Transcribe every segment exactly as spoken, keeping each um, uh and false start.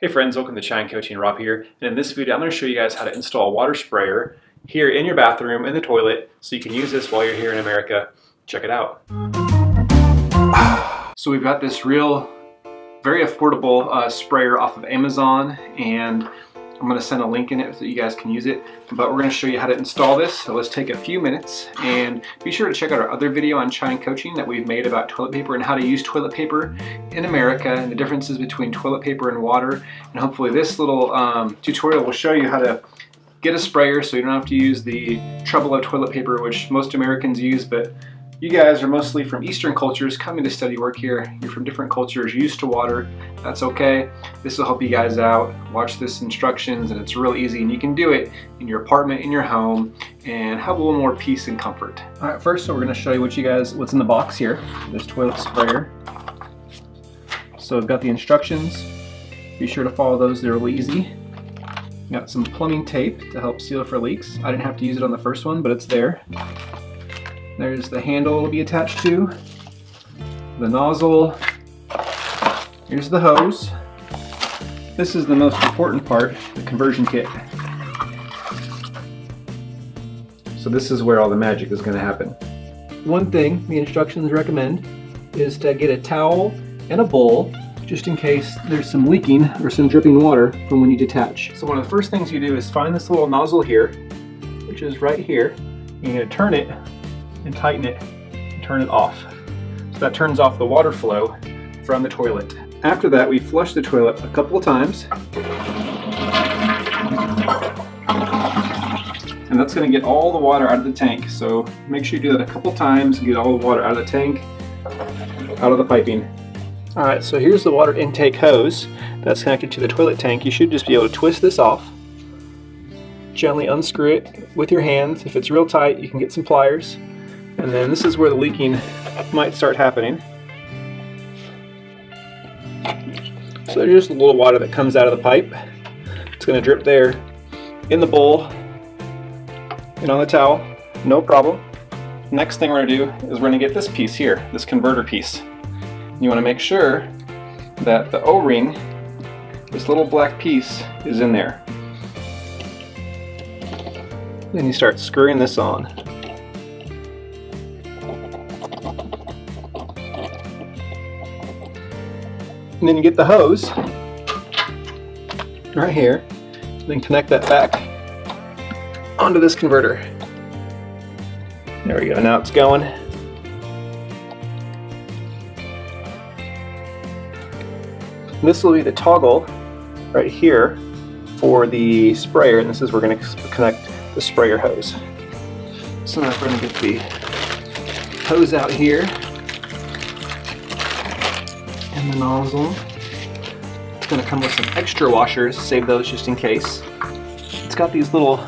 Hey friends, welcome to Chai and Coaching. Rob here, and in this video I'm going to show you guys how to install a water sprayer here in your bathroom, in the toilet, so you can use this while you're here in America. Check it out. So we've got this real, very affordable uh, sprayer off of Amazon, and I'm going to send a link in it so that you guys can use it, but we're going to show you how to install this, so let's take a few minutes, and be sure to check out our other video on Chai and Coaching that we've made about toilet paper and how to use toilet paper in America and the differences between toilet paper and water, and hopefully this little um, tutorial will show you how to get a sprayer so you don't have to use the trouble of toilet paper, which most Americans use, but you guys are mostly from Eastern cultures coming to study work here. You're from different cultures, used to water. That's okay. This will help you guys out. Watch this instructions and it's real easy, and you can do it in your apartment, in your home, and have a little more peace and comfort. All right, first, so we're gonna show you what you guys, what's in the box here, this toilet sprayer. So we've got the instructions. Be sure to follow those, they're really easy. Got some plumbing tape to help seal for leaks. I didn't have to use it on the first one, but it's there. There's the handle it'll be attached to, the nozzle, here's the hose. This is the most important part, the conversion kit. So this is where all the magic is going to happen. One thing the instructions recommend is to get a towel and a bowl just in case there's some leaking or some dripping water from when you detach. So one of the first things you do is find this little nozzle here, which is right here. You're going to turn it and tighten it and turn it off. So that turns off the water flow from the toilet. After that, we flush the toilet a couple of times. And that's gonna get all the water out of the tank. So make sure you do that a couple times and get all the water out of the tank, out of the piping. All right, so here's the water intake hose that's connected to the toilet tank. You should just be able to twist this off. Gently unscrew it with your hands. If it's real tight, you can get some pliers. And then this is where the leaking might start happening. So there's just a little water that comes out of the pipe. It's going to drip there in the bowl and on the towel, no problem. Next thing we're going to do is we're going to get this piece here, this converter piece. You want to make sure that the O-ring, this little black piece, is in there. Then you start screwing this on. And then you get the hose right here, and then connect that back onto this converter. There we go, now it's going. This will be the toggle right here for the sprayer, and this is where we're going to connect the sprayer hose. So now we're going to get the hose out here. The nozzle. It's going to come with some extra washers, save those just in case. It's got these little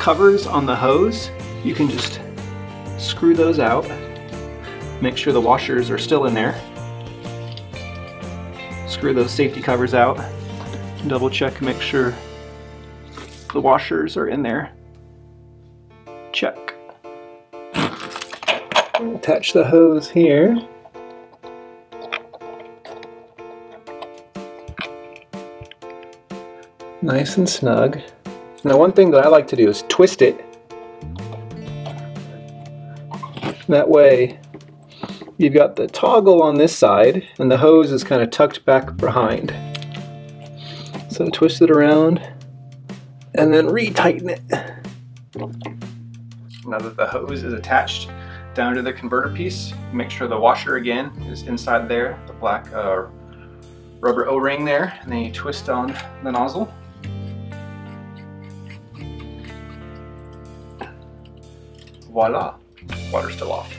covers on the hose. You can just screw those out. Make sure the washers are still in there. Screw those safety covers out. Double check, make sure the washers are in there. Check. Attach the hose here. Nice and snug. Now one thing that I like to do is twist it. That way you've got the toggle on this side and the hose is kind of tucked back behind. So twist it around and then re-tighten it. Now that the hose is attached down to the converter piece, make sure the washer again is inside there, the black uh, rubber O-ring there, and then you twist on the nozzle. Voila, water's still off.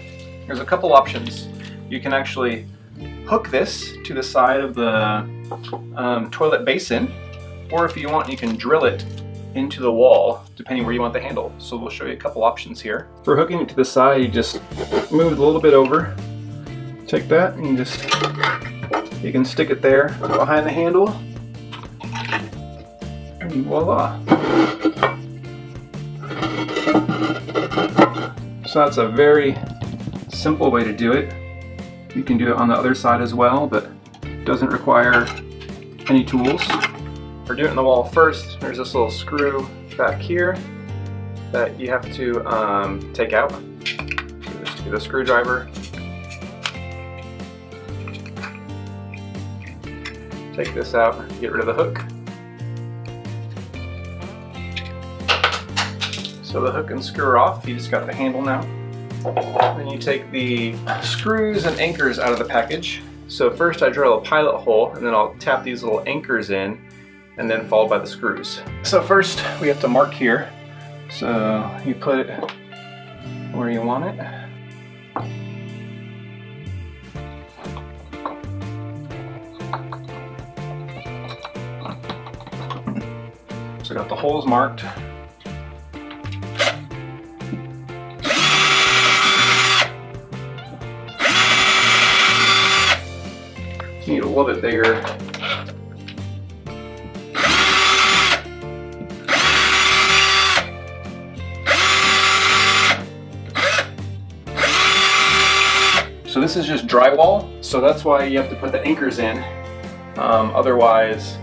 There's a couple options. You can actually hook this to the side of the um, toilet basin, or if you want, you can drill it into the wall, depending where you want the handle. So we'll show you a couple options here. For hooking it to the side, you just move it a little bit over, take that, and you just, you can stick it there behind the handle, and voila. So that's a very simple way to do it. You can do it on the other side as well, but it doesn't require any tools. we're doing it in the wall first. There's this little screw back here that you have to um, take out. So just get a screwdriver. Take this out, get rid of the hook. So the hook and screw are off, you just got the handle now. Then you take the screws and anchors out of the package. So first I drill a pilot hole and then I'll tap these little anchors in and then followed by the screws. So first we have to mark here. So you put it where you want it. So I got the holes marked. Need a little bit bigger. So this is just drywall, so that's why you have to put the anchors in. Um, otherwise,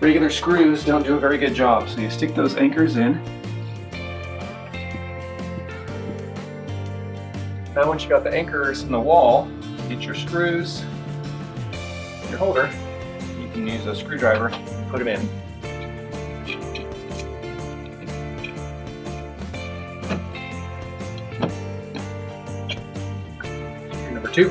regular screws don't do a very good job, so you stick those anchors in. Now once you got the anchors in the wall, get your screws, your holder, you can use a screwdriver and put them in. Screw number two.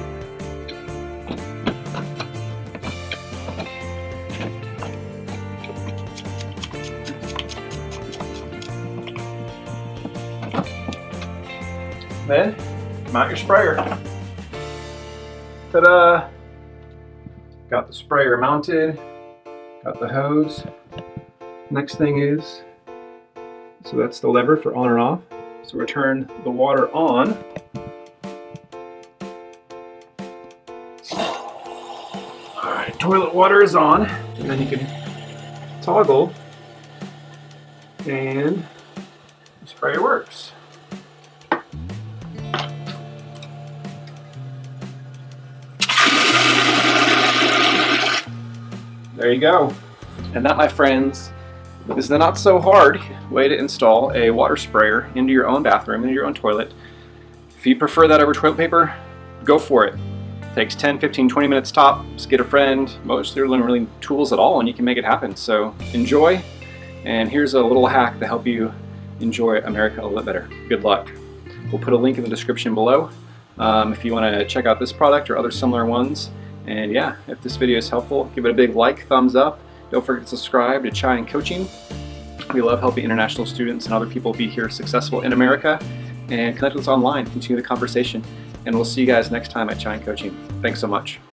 Then, mount your sprayer. Ta-da! Got the sprayer mounted, got the hose. Next thing is, so that's the lever for on or off. So we turn the water on. All right, toilet water is on. And then you can toggle and the sprayer works. There you go. And that, my friends, is the not so hard way to install a water sprayer into your own bathroom, into your own toilet. If you prefer that over toilet paper, go for it. It takes ten, fifteen, twenty minutes tops. Get a friend. Most there aren't really tools at all and you can make it happen. So enjoy. And here's a little hack to help you enjoy America a little better. Good luck. We'll put a link in the description below um, if you want to check out this product or other similar ones. And yeah, if this video is helpful, give it a big like, thumbs up. Don't forget to subscribe to Chai and Coaching. We love helping international students and other people be here successful in America. And connect with us online, continue the conversation. And we'll see you guys next time at Chai and Coaching. Thanks so much.